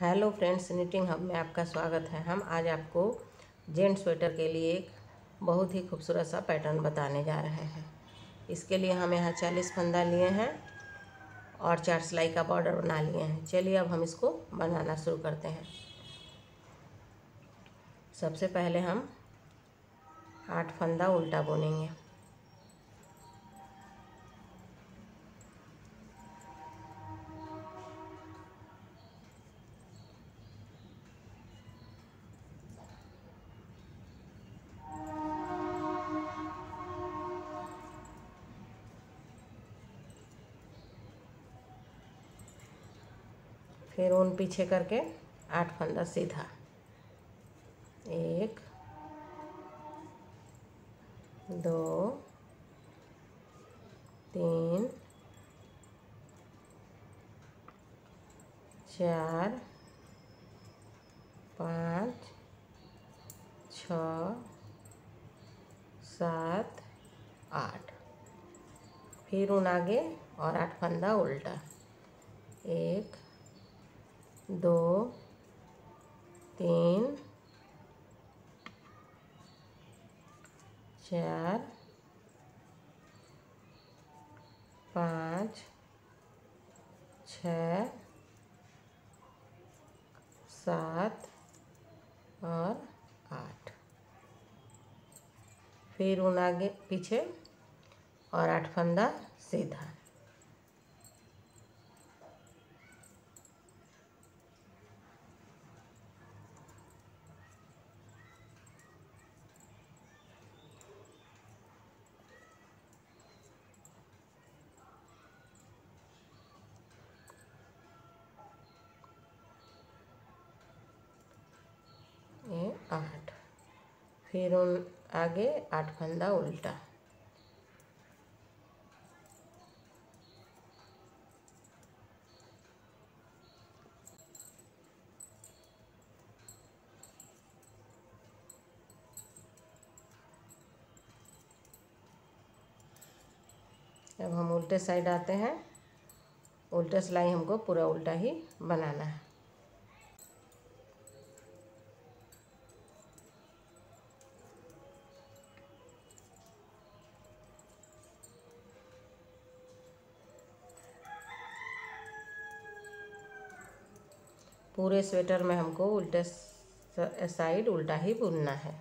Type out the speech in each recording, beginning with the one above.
Hello friends, knitting hub में आपका स्वागत है। हम आज आपको जेंट्स स्वेटर के लिए एक बहुत ही खूबसूरत सा पैटर्न बताने जा रहे हैं। इसके लिए हम यहाँ 40 फंदा लिए हैं और 4 सिलाई का बॉर्डर बना लिए हैं। चलिए अब हम इसको बनाना शुरू करते हैं। सबसे पहले हम 8 फंदा उल्टा बुनेंगे। फिर उन पीछे करके 8 फंदा सीधा, 1 2 3 4 5 6 7 8। फिर उन आगे और 8 फंदा उल्टा, 1 2 3 4 5 6 7 और 8। फिर उन आगे पीछे और 8 फंदा सीधा, 8। फिर उन आगे 8 फंदा उल्टा, 8। अब हम उल्टे साइड आते हैं। उल्टा सिलाई हमको पूरा उल्टा ही बनाना है। पूरे स्वेटर में हमको उल्टे साइड उल्टा ही बुनना है।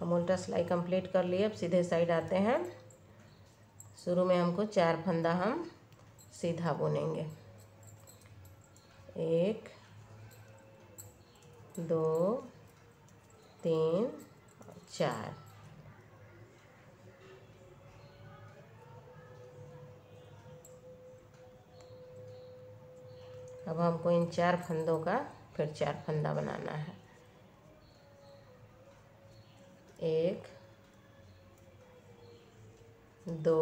हम उल्टा सिलाई कंप्लीट कर लिए। अब सीधे साइड आते हैं। शुरू में हमको 4 फंदा हम सीधा बुनेंगे, 1 2 3 4। अब हमको इन 4 फंदों का फिर 4 फंदा बनाना है, 1 2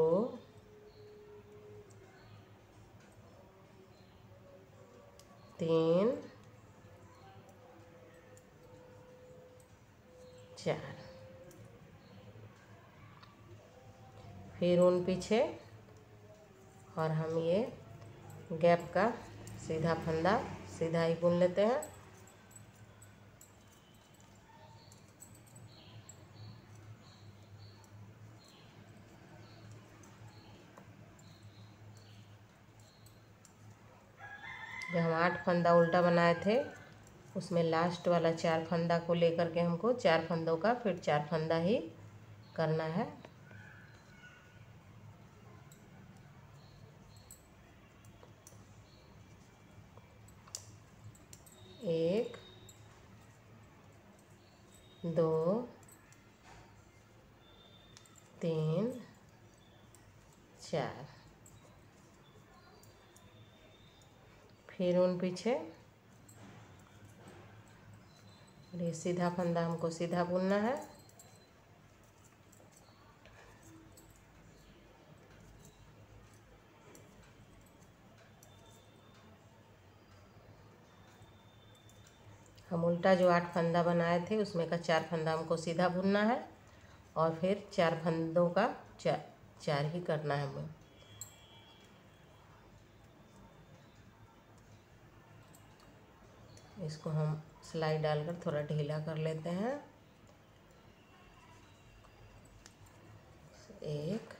3 4। फिर उन पीछे और हम ये गैप का सीधा फंदा सीधा ही बुन लेते हैं। जो हम 8 फंदा उल्टा बनाए थे उसमें लास्ट वाला 4 फंदा को लेकर के हमको 4 फंदों का फिर 4 फंदा ही करना है। दो, तीन, चार, फिर उन पीछे। और ये सीधा फंदा हमको सीधा बुनना है। हम उल्टा जो 8 फंदा बनाए थे उसमें का 4 फंदा हमको सीधा बुनना है और फिर 4 फंदों का चार ही करना है हमें। इसको हम सिलाई डालकर थोड़ा ढीला कर लेते हैं। 1,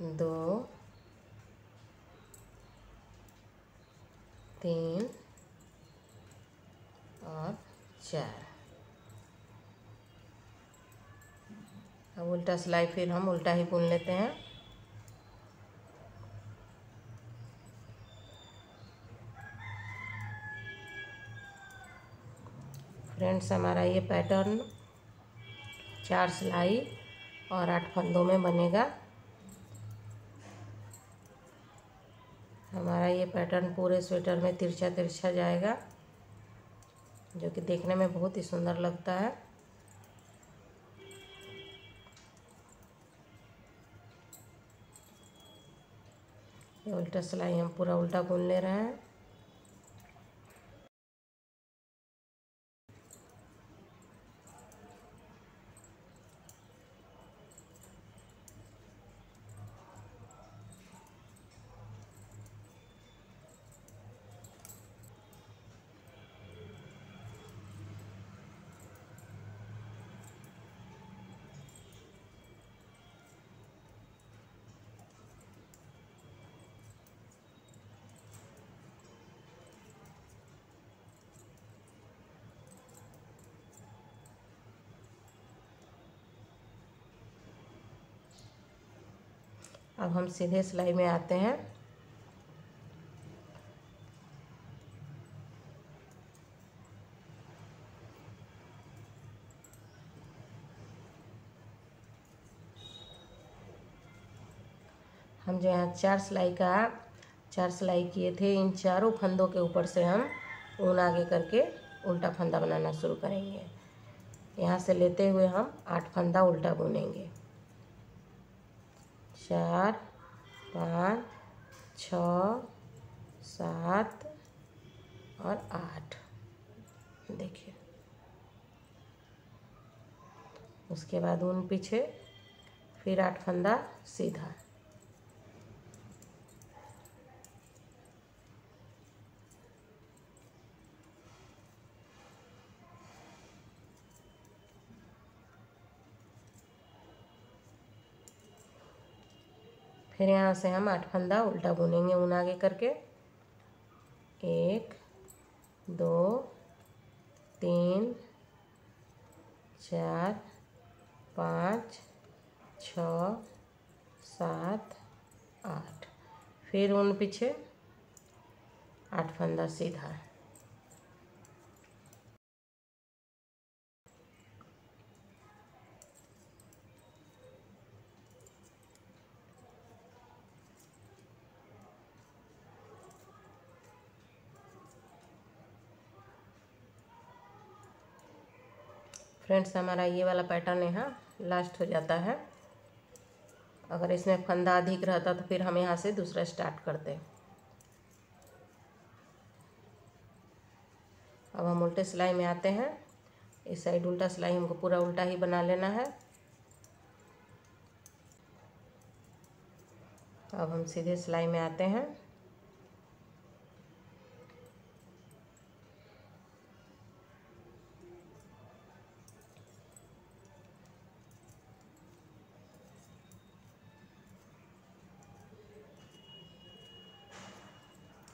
2, 3 और 4। अब उल्टा सिलाई फिर हम उल्टा ही बुन लेते हैं। फ्रेंड्स, हमारा ये पैटर्न 4 सिलाई और 8 फंदों में बनेगा। हमारा ये पैटर्न पूरे स्वेटर में तिरछा तिरछा जाएगा, जो कि देखने में बहुत ही सुंदर लगता है। ये उल्टा सिलाई हम पूरा उल्टा बुन ले रहे हैं। अब हम सीधे सिलाई में आते हैं। हम जो यहाँ 4 सिलाई किए थे, इन चारों फंदों के ऊपर से हम ऊन आगे करके उल्टा फंदा बनाना शुरू करेंगे। यहाँ से लेते हुए हम 8 फंदा उल्टा बुनेंगे। 4, 5, 6, 7 और 8। देखिए, उसके बाद उन पीछे फिर 8 फंदा सीधा। फिर यहाँ से हम 8 फंदा उल्टा बुनेंगे ऊन आगे करके। 1, 2, 3, 4, 5, 6, 7, 8, फिर ऊन पीछे 8 फंदा सीधा। फ्रेंड्स, हमारा ये वाला पैटर्न यहाँ लास्ट हो जाता है। अगर इसमें फंदा अधिक रहता तो फिर हम यहाँ से दूसरा स्टार्ट करते। अब हम उल्टे सिलाई में आते हैं। इस साइड उल्टा सिलाई हमको पूरा उल्टा ही बना लेना है। अब हम सीधे सिलाई में आते हैं।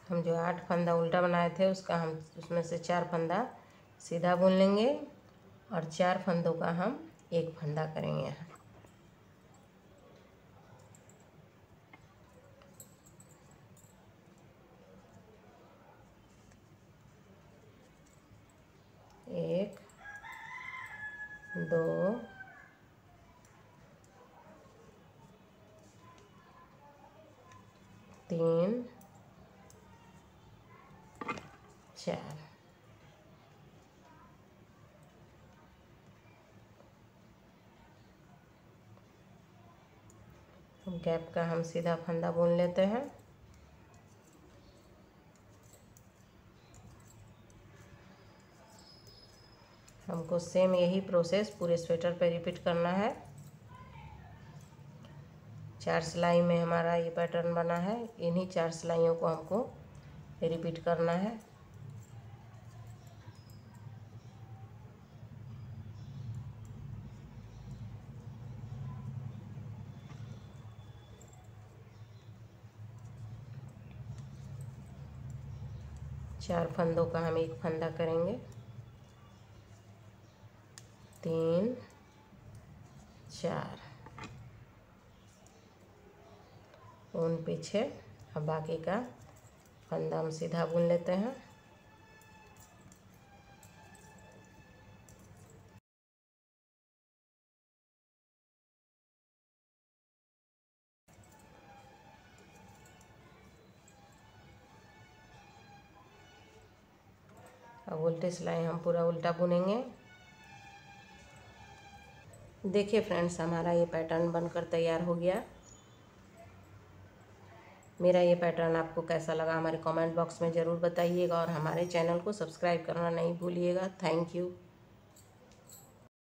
हम जो 8 फंदा उल्टा बनाए थे उसका हम उसमें से 4 फंदा सीधा बुन लेंगे और 4 फंदों का हम 1 फंदा करेंगे। एक, दो, तीन, चार। गैप का हम सीधा फंदा बुन लेते हैं। हमको सेम यही प्रोसेस पूरे स्वेटर पर रिपीट करना है। चार सिलाई में हमारा ये पैटर्न बना है, इन्हीं चार सिलाइयों को हमको रिपीट करना है। चार फंदों का हम एक फंदा करेंगे, तीन, चार, उन पीछे। अब बाकी का फंदा हम सीधा बुन लेते हैं। अब उल्टे सिलाई हम पूरा उल्टा बुनेंगे। देखिए फ्रेंड्स, हमारा ये पैटर्न बनकर तैयार हो गया। मेरा ये पैटर्न आपको कैसा लगा हमारे कमेंट बॉक्स में ज़रूर बताइएगा और हमारे चैनल को सब्सक्राइब करना नहीं भूलिएगा। Thank you.